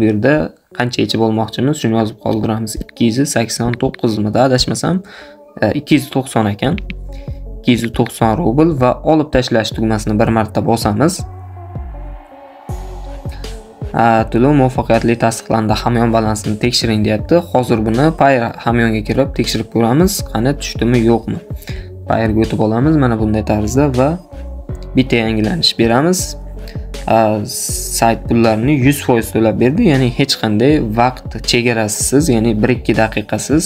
bu yerda qancha yechib olmoqchimiz shuni yozib qoldiramiz. 289 da adashmasam 290 ekan. 290 rubl va olib tashlash tugmasini bir marta bosamiz. To'lov muvaffaqiyatli tasdiqlandi. Hamyon balansini tekshiring deyapti. Hozir buni Payeer hamyonga kirib tekshirib ko'ramiz. Qani tushdimi, yo'qmi? Payeerga o'tib olamiz mana bunday tarzda va bitta yangilanish beramiz. Sayt pullarini 100% to'lab berdi, ya'ni hech qanday vaqt chegarasisiz, ya'ni 1-2 daqiqasiz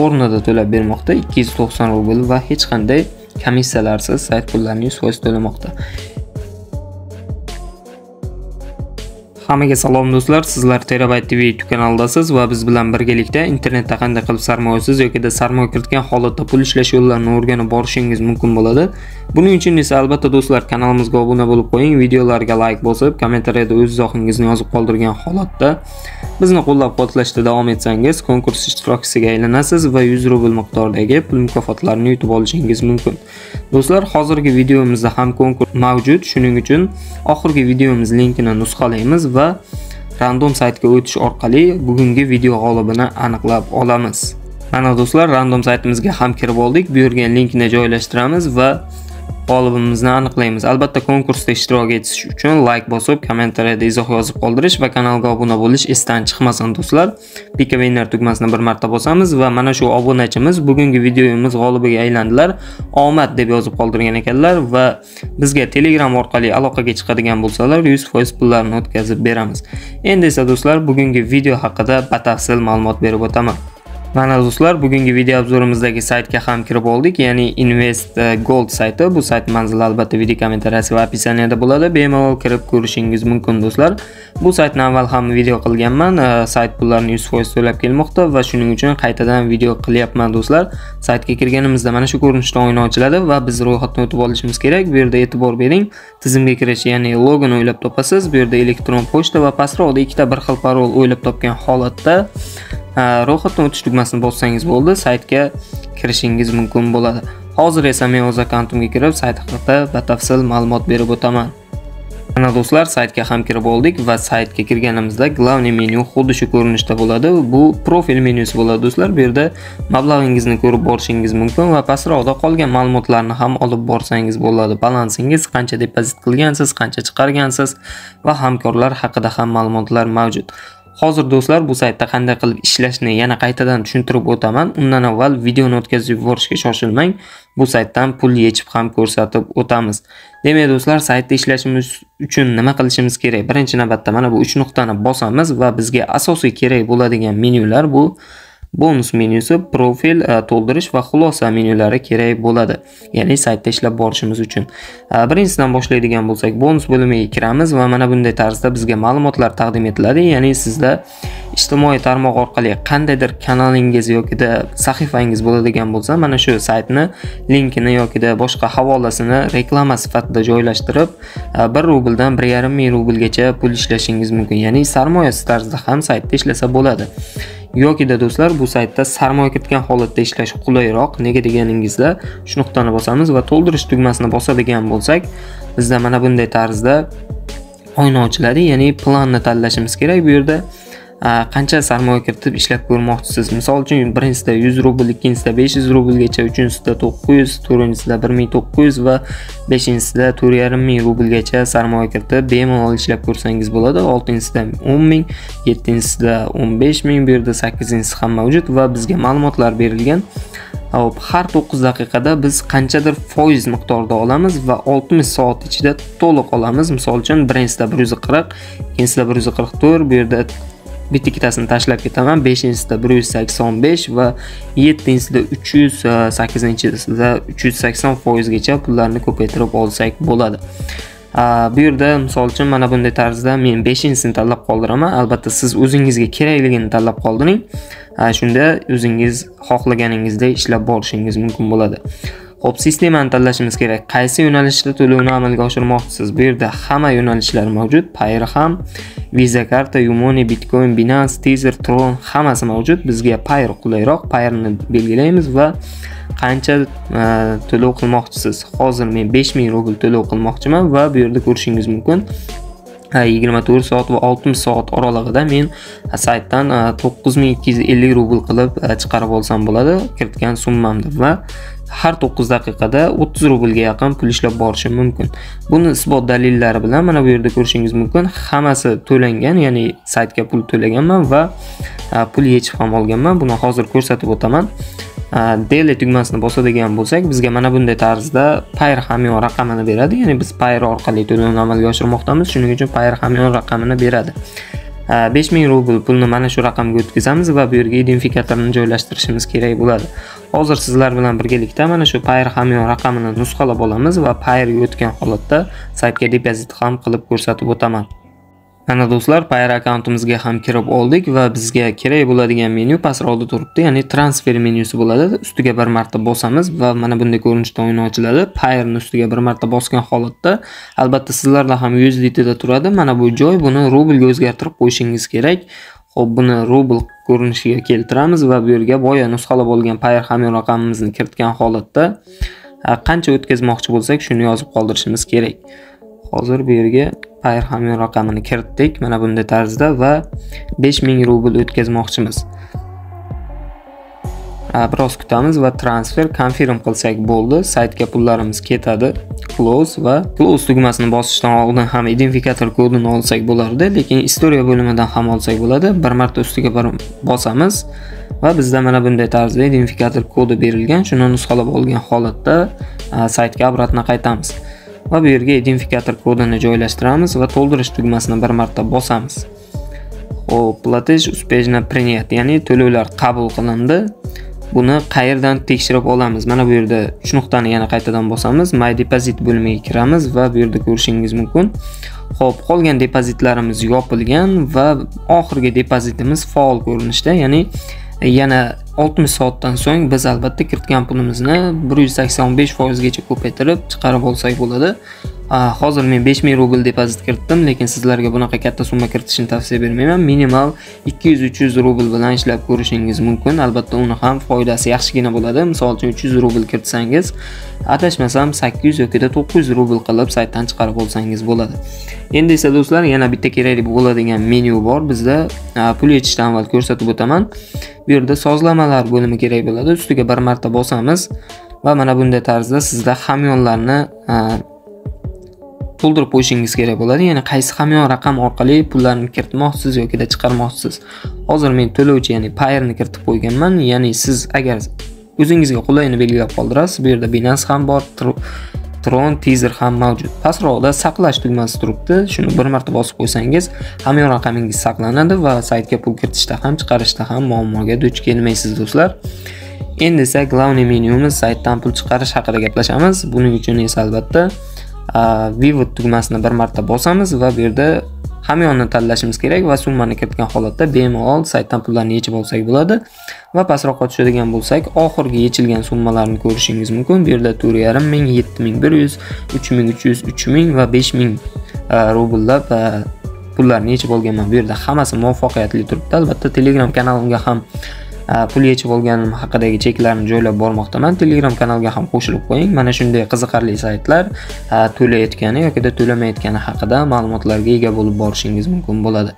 o'rnida to'lab bermoqda. 290 rubl va hech qanday komissiyalarsiz sayt pullarini 100% to'lamoqda. Hammaga salom do'stlar, sizlar TERABAYT TV YouTube kanalidasiz va biz bilan birgalikda internetda qanday qilib sarmoyasiz yoki sarmoya kiritgan holatda pul ishlash yo'llarini o'rganib borishingiz mumkin bo'ladi. Buning uchun esa albatta do'stlar, kanalimizga obuna bo'lib qo'ying, videolarga like bosib, kommentariyada o'z izohingizni yozib qoldirgan holatda bizni qo'llab-quvvatlashda davom etsangiz, konkurs ishtirokchisiga aylanasiz va 100 rubl miqdoridagi pul mukofotlarini yutib olishingiz mumkin. Do'stlar, hozirgi videomizda ham konkurs mavjud, shuning uchun oxirgi videomiz linkini nusxalaymiz va random saytga o'tish orqali bugungi video g'olibini aniqlab olamiz. Mana do'stlar, random saytimizga ham kirib oldik. Bu yerga linkni joylashtiramiz va g'olibimizni aniqlaymiz. Albatta, konkursda ishtirok etish uchun like bosib, kommentariyada izoh yozib qoldirish va kanalga obuna bo'lish esdan chiqmasin do'stlar. Pick a winner tugmasini bir marta bosamiz va mana shu obunachimiz bugungi videomiz g'olibiga aylandilar. Omad deb yozib qoldirgan ekanlar va bizga Telegram orqali aloqaga chiqadigan bo'lsalar 100% pullarini o'tkazib beramiz. Endi esa do'stlar, bugungi video haqida batafsil ma'lumot berib o'taman. Mana do'stlar, bugungi video obzorimizdagi saytga ham kirib oldik, ya'ni Invest Gold sayti. Bu sayt manzili albatta video kommentariyasi va opisaniyada bo'ladi. Bemalol kirib ko'rishingiz mumkin do'stlar. Bu saytni avval ham video qilganman. Sayt pullarini 100% to'lab kelmoqda va shuning uchun qaytadan video qilyapman do'stlar. Saytga kirganimizda mana shu ko'rinishda o'yin ochiladi va biz ro'yxatdan o'tib olishimiz kerak. Bu yerda e'tibor bering, tizimga kirish, ya'ni logon o'ylab topasiz. Bu yerda elektron pochta va pastroqda ikkita bir xil parol o'ylab topgan holatda ro'yxatdan o'tish tugmasini bossangiz bo'ldi, saytga kirishingiz mumkin bo'ladi. Hozir esa men o'z akkauntimga kirib, sayt haqida batafsil ma'lumot berib o'taman. Mana do'stlar, saytga ham kirib oldik va saytga kirganimizda glavniy menu xuddi shu ko'rinishda bo'ladi. Bu profil menyusi bo'ladi do'stlar. Bu yerda mablag'ingizni ko'rib borishingiz mumkin va pastroqda qolgan ma'lumotlarni ham olib borsangiz bo'ladi. Balansingiz qancha, depozit qilgansiz, qancha chiqargansiz va hamkorlar haqida ham ma'lumotlar mavjud. Hozir do'stlar, bu saytda qanday qilib ishlashni yana qaytadan tushuntirib o'taman. Undan avval videoni o'tkazib yuborishga shoshilmang. Bu saytdan pul yechib ham ko'rsatib o'tamiz. Demak do'stlar, saytda ishlashimiz uchun nima qilishimiz kerak? Birinchi navbatda mana bu 3 nuqtani bosamiz va bizga asosiy kerak bo'ladigan menyular bu bonus menyusi, profil, to'ldirish va xulosa menyulari kerak bo'ladi. Ya'ni saytda ishlab borishimiz uchun. Birinchisidan boshlaydigan bo'lsak, bonus bo'limiga kiramiz va mana bunday tarzda bizga ma'lumotlar taqdim etiladi. Ya'ni sizda ijtimoiy tarmoq orqali qandaydir kanalingiz yoki sahifangiz bo'ladigan bo'lsa, mana shu saytni linkini yoki boshqa havolasini reklama sifatida joylashtirib, 1 rubldan 1,5 ming rublgacha pul ishlashingiz mumkin. Ya'ni sarmoyasi tarzida ham saytda ishlasa bo'ladi. Yoki do'stlar, bu saytda sarmoya kiritgan holatda ishlash qulayroq. Nega deganingizda shu nuqtani bosamiz va to'ldirish tugmasini bosadigan bo'lsak, bizda mana bunday tarzda oyna ochiladi, ya'ni planni tanlashimiz kerak. Bu yerda qancha sarmoya kiritib ishlab ko'rmoqchisiz. Misol uchun, birinchisida 100 rubl, ikkinchisida 500 rublgacha, uchinchisida 900, to'rtinchisida 1900 va beshinchisida 4,5 ming rublgacha sarmoya kiritib bemalol ishlab ko'rsangiz bo'ladi. 6-sida 10 ming, 7-sida 15 ming, bu yerda 8-si ham mavjud va bizga ma'lumotlar berilgan. Hop, har 9 daqiqada biz qanchadir foiz miqdorda olamiz va 60 soat ichida to'liq olamiz. Misol uchun, birinchisida 140, ikkinchisida 144, bu yerda bitta-ikkitasini tashlab ketaman. 5-sida 185 va 7-sida 300, 8-sida 380% gacha pullarni ko'paytirib olsak bo'ladi. Bu yerda misol uchun mana bunday tarzda men 5-sini tanlab qoldiraman. Albatta, siz o'zingizga kerakligini tanlab qoldiring. Shunda o'zingiz xohlaganingizdek ishlab borishingiz mumkin bo'ladi. Xo'p, sistemani tanlashimiz kerak. Qaysi yo'nalishda to'lovni amalga oshirmoqchisiz? Bu yerda hamma yo'nalishlar mavjud. Payeer ham, Visa karta, Umoni, Bitcoin, Binance, Tether, Tron hammasi mavjud. Bizga Payeer qulayroq. Payeerni belgilaymiz va qancha to'lov qilmoqchisiz? Hozir men 5 ming rubl to'lov qilmoqchiman va bu yerda ko'rishingiz mumkin 24 soat ve 60 soat oralig'ida men saytdan 9250 rubl qilib chiqarib olsam bo'ladi kiritgan summamni va har 9 daqiqada 30 rublga yaqin pul ishlab borishim mumkin. Buni isbot dalillari bilan mana bu yerda ko'rishingiz mumkin. Hammasi to'langan, ya'ni saytga pul to'laganman va pul yechib ham olganman. Buni hozir ko'rsatib o'taman. Delete tugmasini bosadigan bo'lsak, bizga mana bunday tarzda Payeer hamyon raqamini beradi. Ya'ni biz Payeer orqali to'lovni amalga oshirmoqdamiz, shuning uchun Payeer hamyon raqamini beradi. 5000 rubl pulni mana shu raqamga o'tkazamiz va bu yerga identifikatorni joylashtirishimiz kerak bo'ladi. Hozir sizlar bilan birgalikda mana shu Payeer hamyon raqamini nusxalab olamiz va Payeerga o'tgan holatda saytga depozit ham qilib ko'rsatib o'taman. Mana do'stlar, Payeer accountimizga ham kirib oldik va bizga kerak bo'ladigan menu pastroqda turibdi, ya'ni transfer menyusi bo'ladi. Ustiga bir marta bosamiz va mana bunday ko'rinishda o'yin ochiladi. Payeerni ustiga bir marta bosgan holatda albatta sizlarda ham 100 litrda turadi. Mana bu joy, buni rublga o'zgartirib qo'yishingiz kerak. Xo'p, buni rubl ko'rinishiga keltiramiz va bu yerga boya nusxalab olgan Payeer hamyon raqamimizni kiritgan holatda qancha o'tkazmoqchi bo'lsak, shuni yozib qoldirishimiz kerak. Hozir bu yerga Payeer hamyon raqamini kiritdik mana bunday tarzda va 5000 rubl o'tkazmoqchimiz. Biroz kutamiz va transfer confirm qilsak bo'ldi, saytga pullarimiz ketadi. Close va close tugmasini bosishdan oldin ham identifikator kodini olsak bo'lardi, lekin istoriya bo'limidan ham olsak bo'ladi. Bir marta ustiga bir bosamiz va bizda mana bunday tarzda identifikator kodi berilgan. Shuni nusxalab olgan holatda saytga obratna qaytamiz. Va bu yerga identifikator kodini joylashtiramiz va to'ldirish tugmasini bir marta bosamiz. Xo'p, platej uspejna priniyat, ya'ni to'lovlar qabul qilindi. Buni qayerdan tekshirib olamiz? Mana bu yerda 3 nuqtani yana qaytadan bosamiz, my deposit bo'limiga kiramiz va bu yerda ko'rishingiz mumkin. Xo'p, qolgan depozitlarimiz yopilgan va oxirgi depozitimiz faol ko'rinishda, ya'ni yana 60 soatdan so'ng biz albatta kiritgan pulimizni 185% gacha ko'paytirib chiqarib olsak bo'ladi. Hozir men 5000 rubl depozit kiritdim, lekin sizlarga bunaqa katta summa kiritishni tavsiya bermayman. Minimal 200-300 rubl bilan ishlab ko'rishingiz mumkin. Albatta uni ham foydasi yaxshigina bo'ladi. Masalan, 300 rubl kiritsangiz, adashmasam 800 yoki 900 rubl qilib saytdan chiqarib olsangiz bo'ladi. Endi esa do'stlar, yana bitta kerakli bo'ladigan menyu bor bizda. Pul yechishdan avval ko'rsatib o'taman. Bu yerda sozlamalar bo'limi kerak bo'ladi. Ustiga bir marta bosamiz va mana bunday tarzda sizda hamyonlarni to'ldirib qo'yishingiz kerak bo'ladi. Ya'ni qaysi hamyon raqam orqali pullarni kiritmoqchisiz yoki chiqarmoqchisiz. Hozir men to'lovchi, ya'ni Payeerni kiritib qo'yganman. Ya'ni siz agar o'zingizga qulayini belgilab qoldirasiz, bu yerda Binance ham bor, Tron, Teaser ham mavjud. Pastroqda saqlash tugmasi turibdi. Shuni bir marta bosib qo'ysangiz, hamyon raqamingiz saqlanadi va saytga pul kiritishda ham chiqarishda ham muammoga duch kelmaysiz do'stlar. Endi esa glavniy menyumiz saytdan pul chiqarish haqida gaplashamiz. Buning uchun esa albatta Vivod tugmasini bir marta bosamiz va bu yerda hamyonni tanlashimiz kerak va summani kiritgan holatda bemalol saytdan pullarni yechib olsak bo'ladi va pastroqqa tushadigan bo'lsak, oxirgi yechilgan summalarni ko'rishingiz mumkin. Bu yerda 4.5 ming, 7100, 3300, 3000 va 5000 rublab pullarni yechib olganman. Bu yerda hammasi muvaffaqiyatli turibdi. Albatta Telegram kanalimga ham pul yechib olganim haqidagi cheklarni joylab bormoqdaman. Telegram kanaliga ham qo'shilib qo'ying. Mana shunday qiziqarli saytlar to'layotgani yoki to'lamayotgani haqida ma'lumotlarga ega bo'lib borishingiz mumkin bo'ladi.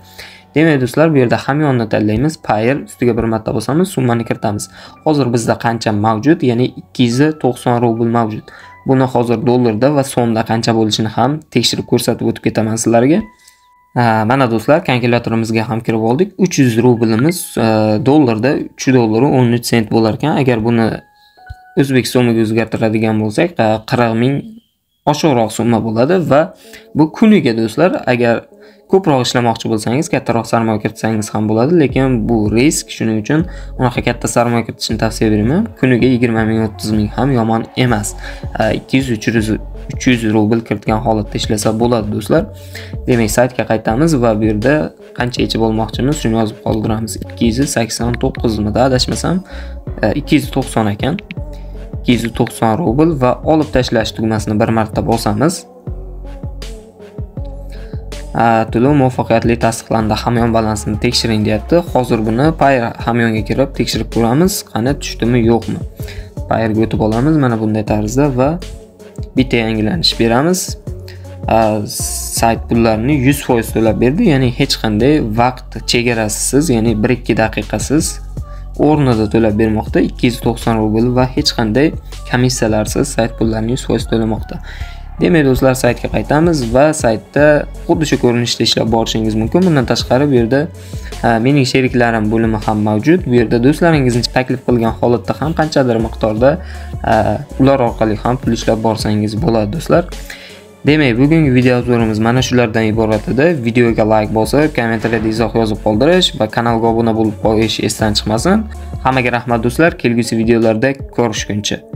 Demak do'stlar, bu yerda hamyonni tanlaymiz, Payeer ustiga bir marta bosamiz, summani kiritamiz. Hozir bizda qancha mavjud? Ya'ni 290 rubl mavjud. Buni hozir dollarda va so'mda qancha bo'lishini ham tekshirib ko'rsatib o'tib ketaman sizlarga. Mana do'stlar, kalkulatorimizga ham kirib oldik. 300 rublimiz dollarda 3 dollar 13 sent bo'lar ekan. Agar buni o'zbek so'miga o'zgartiradigan bo'lsak, 40 ming oshiqroq summa bo'ladi va bu kuniga do'stlar. Agar ko'proq ishlamoqchi bo'lsangiz, kattaroq sarmoya kiritsangiz ham bo'ladi, lekin bu risk. Shuning uchun unaqa katta sarmoya kiritishni tavsiya bermayman. Kuniga 20 ming, 30 ming ham yomon emas. 200-300 rubl kiritgan holatda ishlasa bo'ladi do'stlar. Demak, saytga qaytamiz va bu yerda qancha yechib olmoqchimiz shuni yozib qoldiramiz. 289 mida adashmasam 290 ekan. 290 rubl va olib tashlash tugmasini bir marta bosamiz. To'lov muvaffaqiyatli tasdiqlandi, hamyon balansini tekshiring deyapti. Hozir buni Payeer hamyonga kirib tekshirib ko'ramiz, qani tushdimi yo'qmi. Payeerga o'tib olamiz mana bunday tarzda va bitta yangilanish beramiz. sayt pullarını 100% to'lab berdi, ya'ni hech qanday vaqt chegarasisiz, ya'ni 1-2 daqiqasiz o'rnida to'lab bermoqda. 290 rubl va hech qanday komissiyalarsiz sayt pullarini 100% to'lamoqda. Demak do'stlar, saytga qaytamiz va saytda xuddi shu ko'rinishda ishlab borishingiz mumkin. Bundan tashqari bu yerda mening sheriklarim bo'limi ham mavjud. Bu yerda do'stlaringizni taklif qilgan holatda ham qanchadir miqdorda ular orqali ham pul ishlab borsangiz bo'ladi do'stlar. Demak, bugungi video yozuvimiz mana shulardan iborat edi. Videoga like bosib, kommentariyada izoh yozib qoldirish va kanalga obuna bo'lib qo'yish esdan chiqmasin. Hammaga rahmat do'stlar, kelgusi videolarda ko'rishguncha.